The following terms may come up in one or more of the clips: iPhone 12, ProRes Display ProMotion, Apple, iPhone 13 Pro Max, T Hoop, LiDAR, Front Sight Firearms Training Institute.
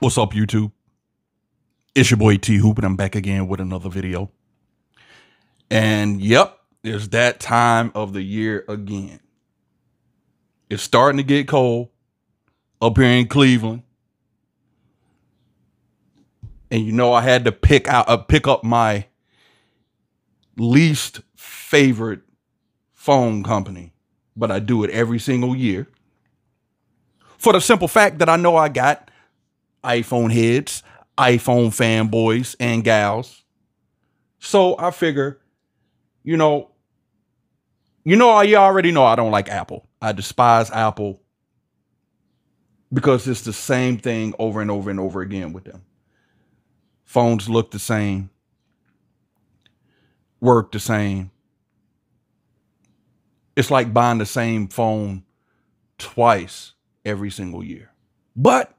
What's up, YouTube? It's your boy T Hoop, and I'm back again with another video. And yep, it's that time of the year again. It's starting to get cold up here in Cleveland. And you know, I had to pick up my least favorite phone company, but I do it every single year for the simple fact that I know I got iPhone heads, iPhone fanboys and gals. So I figure, you already know I don't like Apple. I despise Apple because it's the same thing over and over and over again with them. Phones look the same, work the same. It's like buying the same phone twice every single year. But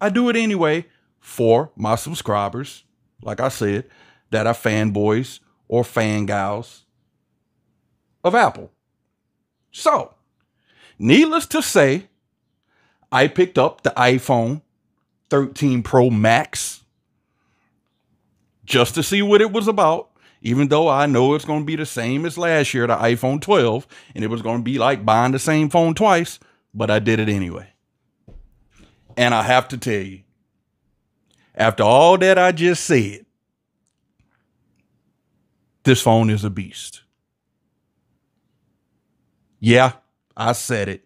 I do it anyway for my subscribers, like I said, that are fanboys or fangals of Apple. So, needless to say, I picked up the iPhone 13 Pro Max just to see what it was about, even though I know it's going to be the same as last year, the iPhone 12, and it was going to be like buying the same phone twice, but I did it anyway. And I have to tell you, after all that I just said, this phone is a beast. Yeah, I said it.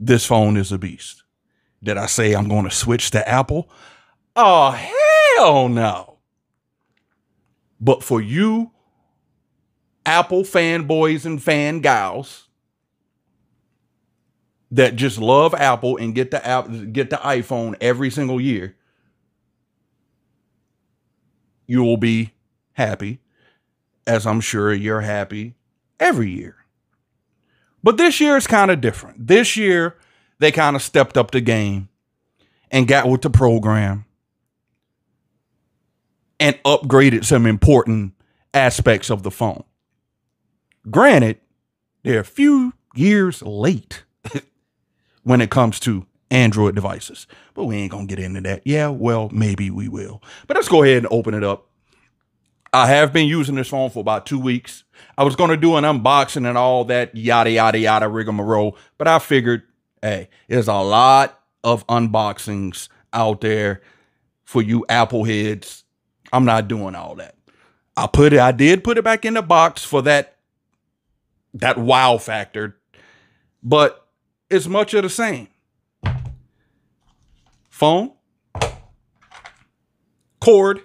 This phone is a beast. Did I say I'm going to switch to Apple? Oh, hell no. But for you Apple fanboys and fangals that just love Apple and get the iPhone every single year, you will be happy, as I'm sure you're happy every year. But this year is kind of different. This year, they kind of stepped up the game and got with the program and upgraded some important aspects of the phone. Granted, they're a few years late when it comes to Android devices, but we ain't gonna get into that. Yeah, well, maybe we will, but let's go ahead and open it up. I have been using this phone for about 2 weeks. I was gonna do an unboxing and all that yada, yada, yada rigmarole, but I figured, hey, there's a lot of unboxings out there for you Apple heads. I'm not doing all that. I did put it back in the box for that wow factor, but it's much of the same. Phone, cord,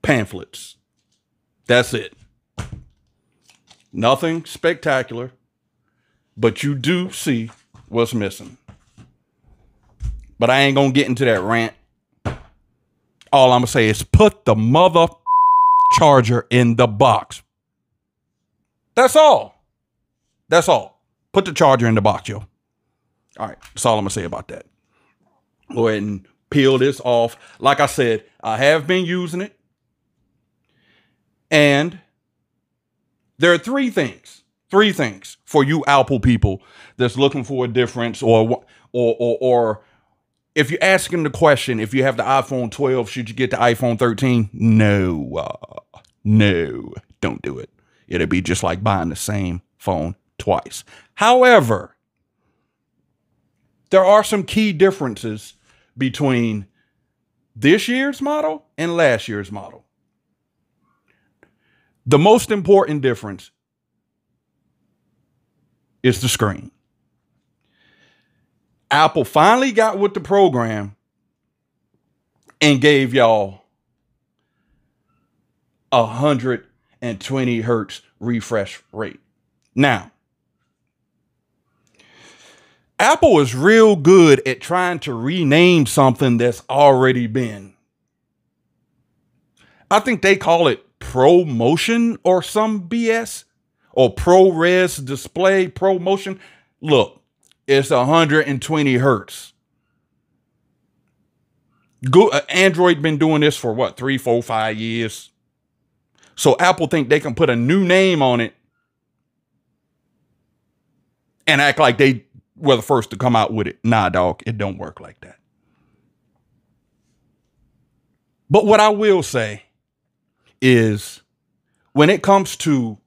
pamphlets. That's it. Nothing spectacular, but you do see what's missing. But I ain't gonna get into that rant. All I'm gonna say is put the mother charger in the box. That's all. That's all. Put the charger in the box, yo. All right, that's all I'm gonna say about that. Go ahead and peel this off. Like I said, I have been using it. And there are three things for you Apple people that's looking for a difference, or if you're asking the question, if you have the iPhone 12, should you get the iPhone 13? No, no, don't do it. It'll be just like buying the same phone twice. However, there are some key differences between this year's model and last year's model. The most important difference is the screen. Apple finally got with the program and gave y'all 120 hertz refresh rate. Now, Apple is real good at trying to rename something that's already been. I think they call it ProMotion or some BS, or ProRes Display ProMotion. Look, it's 120 hertz. Android been doing this for what, 3, 4, 5 years? So Apple think they can put a new name on it and act like they were the first to come out with it. Nah, dog, it don't work like that. But what I will say is when it comes to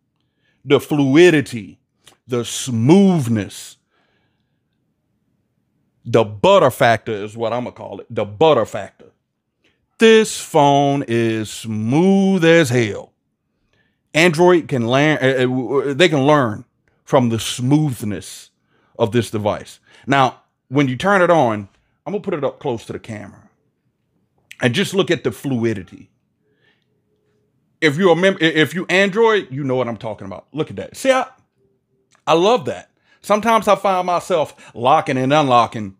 the fluidity, the smoothness, the butter factor is what I'm going to call it. The butter factor. This phone is smooth as hell. Android can learn, they can learn from the smoothness of this device. Now, when you turn it on, I'm going to put it up close to the camera and just look at the fluidity. If you remember, if you Android, you know what I'm talking about. Look at that. See, I love that. Sometimes I find myself locking and unlocking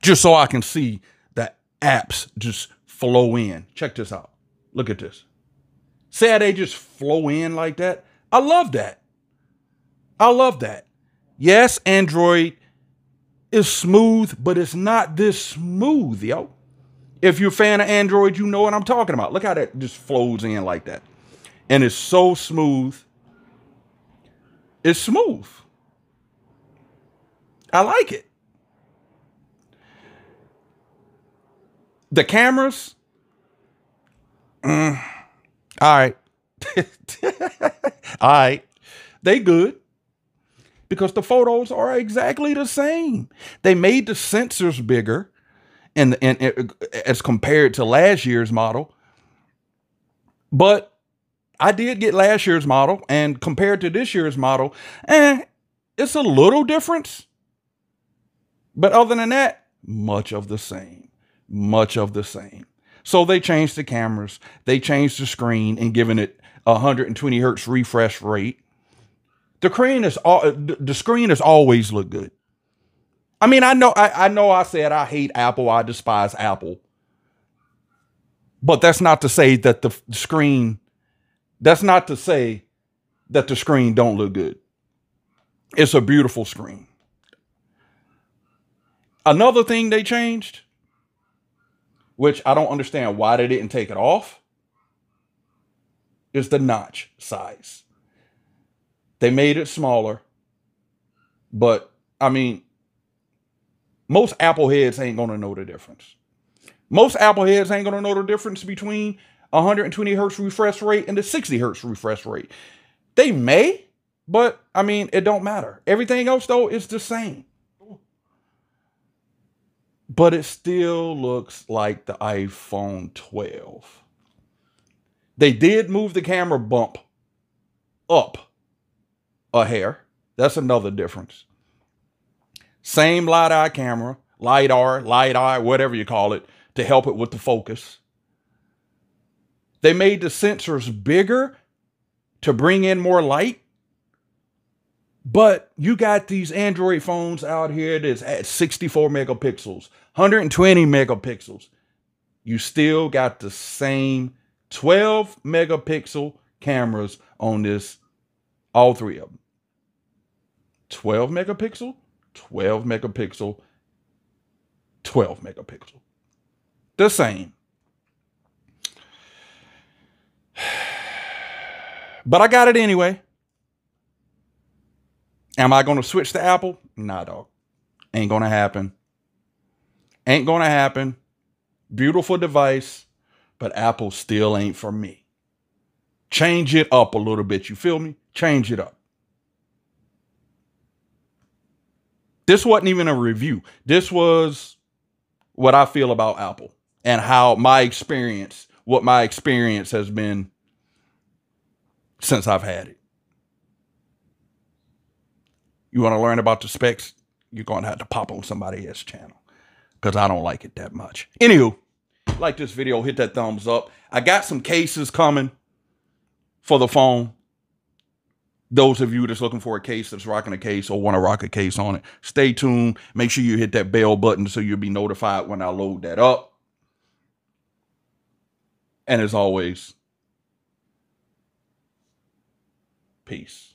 just so I can see the apps just flow in. Check this out. Look at this. See how they just flow in like that? I love that. I love that. Yes, Android is smooth, but it's not this smooth, yo. If you're a fan of Android, you know what I'm talking about. Look how that just flows in like that. And it's so smooth. It's smooth. I like it. The cameras. All right. All right. They good. Because the photos are exactly the same. They made the sensors bigger and as compared to last year's model. But I did get last year's model, and compared to this year's model, it's a little difference. But other than that, much of the same. Much of the same. So they changed the cameras. They changed the screen and given it 120 hertz refresh rate. The screen has always looked good. I mean, I know I said I hate Apple, I despise Apple. But that's not to say that the screen, that's not to say that the screen don't look good. It's a beautiful screen. Another thing they changed, which I don't understand why they didn't take it off, is the notch size. They made it smaller, but I mean, most Apple heads ain't going to know the difference. Most Apple heads ain't going to know the difference between 120 hertz refresh rate and the 60 hertz refresh rate. They may, but I mean, it don't matter. Everything else though is the same. But it still looks like the iPhone 12. They did move the camera bump up a hair. That's another difference. Same LiDAR camera, LiDAR, whatever you call it, to help it with the focus. They made the sensors bigger to bring in more light. But you got these Android phones out here that's at 64 megapixels, 120 megapixels. You still got the same 12 megapixel cameras on this, all three of them. 12 megapixel. 12 megapixel, 12 megapixel. The same. But I got it anyway. Am I going to switch to Apple? Nah, dog. Ain't going to happen. Ain't going to happen. Beautiful device, but Apple still ain't for me. Change it up a little bit. You feel me? Change it up. This wasn't even a review. This was what I feel about Apple and how my experience, what my experience has been since I've had it. You want to learn about the specs? You're going to have to pop on somebody else's channel because I don't like it that much. Anywho, like this video, hit that thumbs up. I got some cases coming for the phone. Those of you that's looking for a case, that's rocking a case or want to rock a case on it, stay tuned. Make sure you hit that bell button so you'll be notified when I load that up. And as always, peace.